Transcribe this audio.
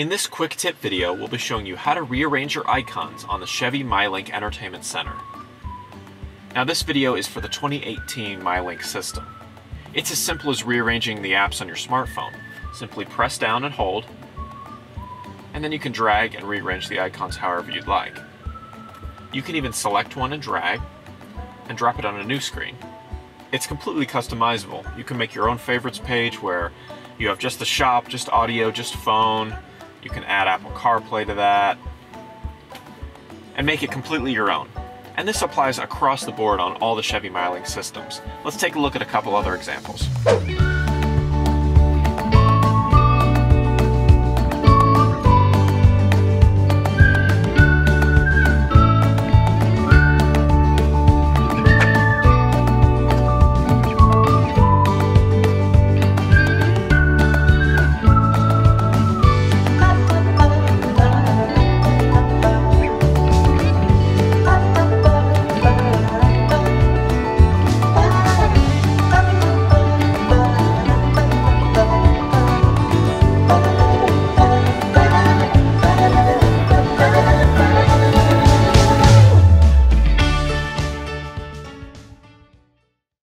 In this quick tip video, we'll be showing you how to rearrange your icons on the Chevy MyLink Entertainment Center. Now this video is for the 2018 MyLink system. It's as simple as rearranging the apps on your smartphone. Simply press down and hold, and then you can drag and rearrange the icons however you'd like. You can even select one and drag, and drop it on a new screen. It's completely customizable. You can make your own favorites page where you have just the shop, just audio, just phone. You can add Apple CarPlay to that and make it completely your own. And this applies across the board on all the Chevy MyLink systems. Let's take a look at a couple other examples.